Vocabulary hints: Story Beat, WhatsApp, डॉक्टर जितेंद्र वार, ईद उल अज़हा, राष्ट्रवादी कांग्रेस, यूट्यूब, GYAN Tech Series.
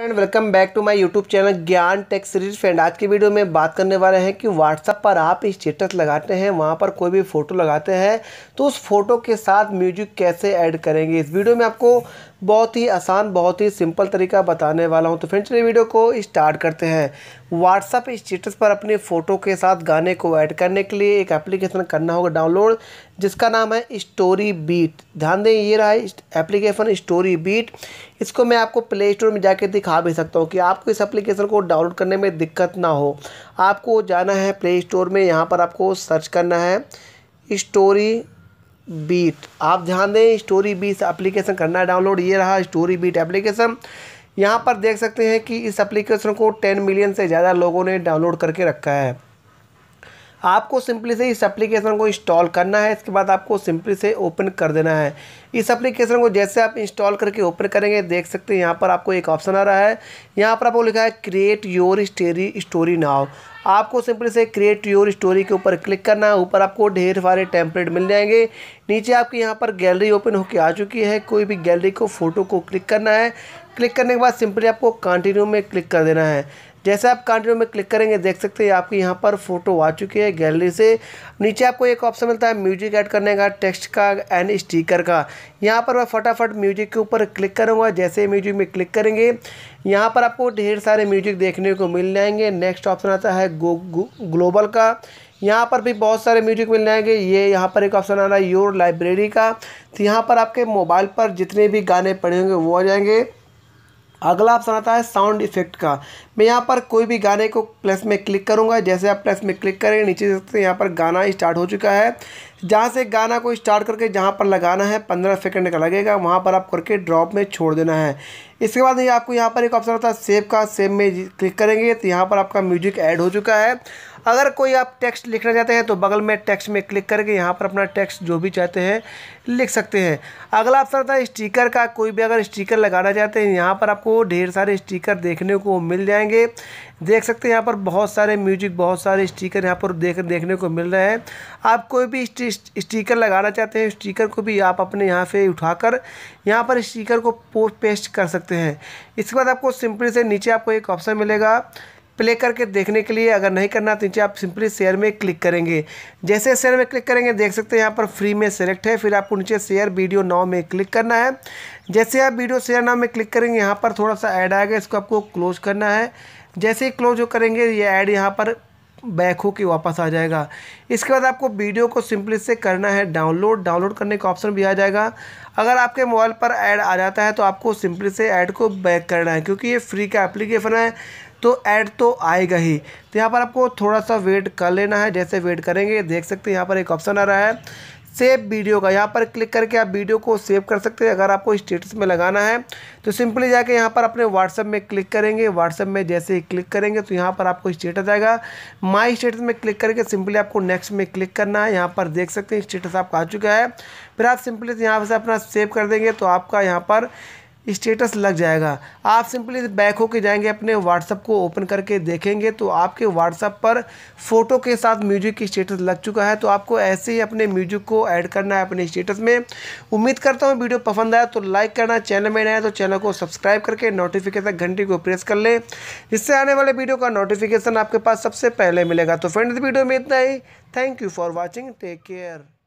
Friend welcome back to my यूट्यूब channel Gyan tech series. Friend आज की video में बात करने वाले हैं कि व्हाट्सएप पर आप स्टेटस लगाते हैं, वहां पर कोई भी फ़ोटो लगाते हैं तो उस फोटो के साथ म्यूजिक कैसे ऐड करेंगे। इस वीडियो में आपको बहुत ही आसान, बहुत ही सिंपल तरीका बताने वाला हूं। तो फ्रेंड चलिए वीडियो को स्टार्ट करते हैं। व्हाट्सएप स्टेटस पर अपने फ़ोटो के साथ गाने को ऐड करने के लिए एक एप्लीकेशन करना होगा डाउनलोड, जिसका नाम है स्टोरी बीट। ध्यान दें ये रहा है एप्लीकेशन स्टोरी बीट। इसको मैं आपको प्ले स्टोर में जाके दिखा भी सकता हूँ कि आपको इस एप्लीकेशन को डाउनलोड करने में दिक्कत ना हो। आपको जाना है प्ले स्टोर में, यहाँ पर आपको सर्च करना है स्टोरी बीट। आप ध्यान दें स्टोरी बीट एप्लीकेशन करना है डाउनलोड। ये रहा स्टोरी बीट एप्लीकेशन। यहाँ पर देख सकते हैं कि इस एप्लीकेशन को 10 मिलियन से ज़्यादा लोगों ने डाउनलोड करके रखा है। आपको सिंपली से इस एप्लीकेशन को इंस्टॉल करना है। इसके बाद आपको सिंपली से ओपन कर देना है इस एप्लीकेशन को। जैसे आप इंस्टॉल करके ओपन करेंगे देख सकते हैं यहाँ पर आपको एक ऑप्शन आ रहा है। यहाँ पर आपको लिखा है क्रिएट योर स्टोरी नाउ। आपको सिंपली से क्रिएट योर स्टोरी के ऊपर क्लिक करना है। ऊपर आपको ढेर सारे टेम्पलेट मिल जाएंगे। नीचे आपके यहाँ पर गैलरी ओपन होके आ चुकी है। कोई भी गैलरी को फ़ोटो को क्लिक करना है। क्लिक करने के बाद सिंपली आपको कंटिन्यू में क्लिक कर देना है। जैसे आप कंटिन्यू में क्लिक करेंगे देख सकते हैं आपके यहाँ पर फोटो आ चुकी है गैलरी से। नीचे आपको एक ऑप्शन मिलता है म्यूजिक ऐड करने का, टेक्स्ट का एंड स्टिकर का। यहाँ पर मैं फटाफट म्यूजिक के ऊपर क्लिक करूँगा। जैसे म्यूजिक में क्लिक करेंगे यहाँ पर आपको ढेर सारे म्यूजिक देखने को मिल जाएंगे। नेक्स्ट ऑप्शन आता है ग्लोबल का। यहाँ पर भी बहुत सारे म्यूजिक मिल जाएंगे। ये यहाँ पर एक ऑप्शन आ रहा है योर लाइब्रेरी का। तो यहाँ पर आपके मोबाइल पर जितने भी गाने पड़े होंगे वो आ जाएंगे। अगला ऑप्शन आता है साउंड इफेक्ट का। मैं यहाँ पर कोई भी गाने को प्लस में क्लिक करूँगा। जैसे आप प्लस में क्लिक करेंगे नीचे देख सकते हैं यहाँ पर गाना स्टार्ट हो चुका है। जहाँ से गाना को स्टार्ट करके जहाँ पर लगाना है 15 सेकंड का लगेगा, वहाँ पर आप करके ड्रॉप में छोड़ देना है। इसके बाद ये आपको यहाँ पर एक ऑप्शन आता है सेव का। सेव में क्लिक करेंगे तो यहाँ पर आपका म्यूजिक ऐड हो चुका है। अगर कोई आप टेक्स्ट लिखना चाहते हैं तो बगल में टेक्स्ट में क्लिक करके यहाँ पर अपना टेक्स्ट जो भी चाहते हैं लिख सकते हैं। अगला ऑप्शन आता है स्टिकर का। कोई भी अगर स्टिकर लगाना चाहते हैं यहाँ पर आपको ढेर सारे स्टिकर देखने को मिल जाएंगे। देख सकते हैं यहाँ पर बहुत सारे म्यूजिक, बहुत सारे स्टिकर यहाँ पर देखने को मिल रहे हैं। आप कोई भी स्टिकर लगाना चाहते हैं स्टिकर को भी आप अपने यहाँ से उठाकर यहाँ पर स्टिकर को पेस्ट कर सकते हैं। इसके बाद आपको सिंपली से नीचे आपको एक ऑप्शन मिलेगा प्ले करके देखने के लिए। अगर नहीं करना तो नीचे आप सिंपली शेयर में क्लिक करेंगे। जैसे शेयर में क्लिक करेंगे देख सकते हैं यहाँ पर फ्री में सेलेक्ट है। फिर आपको नीचे शेयर वीडियो नाउ में क्लिक करना है। जैसे आप वीडियो शेयर नाउ में क्लिक करेंगे यहाँ पर थोड़ा सा ऐड आएगा, इसको आपको क्लोज करना है। जैसे ही क्लोज करेंगे ये ऐड यहाँ पर बैक हो के वापस आ जाएगा। इसके बाद आपको वीडियो को सिंपली से करना है डाउनलोड। डाउनलोड करने का ऑप्शन भी आ जाएगा। अगर आपके मोबाइल पर ऐड आ जाता है तो आपको सिंपली से ऐड को बैक करना है, क्योंकि ये फ्री का एप्लीकेशन है तो ऐड तो आएगा ही। तो यहाँ पर आपको थोड़ा सा वेट कर लेना है। जैसे वेट करेंगे देख सकते हैं यहाँ पर एक ऑप्शन आ रहा है सेव वीडियो का। यहाँ पर क्लिक करके आप वीडियो को सेव कर सकते हैं। अगर आपको स्टेटस में लगाना है तो सिंपली जाके यहाँ पर अपने व्हाट्सएप में क्लिक करेंगे। व्हाट्सएप में जैसे ही क्लिक करेंगे तो यहाँ पर आपको स्टेटस आएगा। माय स्टेटस में क्लिक करके सिंपली आपको नेक्स्ट में क्लिक करना है। यहाँ पर देख सकते हैं स्टेटस आपका आ चुका है। फिर आप सिंपली से यहाँ से अपना सेव कर देंगे तो आपका यहाँ पर स्टेटस लग जाएगा। आप सिंपली बैक होके जाएंगे अपने व्हाट्सएप को ओपन करके देखेंगे तो आपके व्हाट्सएप पर फ़ोटो के साथ म्यूजिक की स्टेटस लग चुका है। तो आपको ऐसे ही अपने म्यूजिक को ऐड करना है अपने स्टेटस में। उम्मीद करता हूँ वीडियो पसंद आया तो लाइक करना, चैनल में नया है तो चैनल को सब्सक्राइब करके नोटिफिकेशन घंटी को प्रेस कर लें, जिससे आने वाले वीडियो का नोटिफिकेशन आपके पास सबसे पहले मिलेगा। तो फ्रेंड्स वीडियो में इतना ही। Thank you for watching, take care.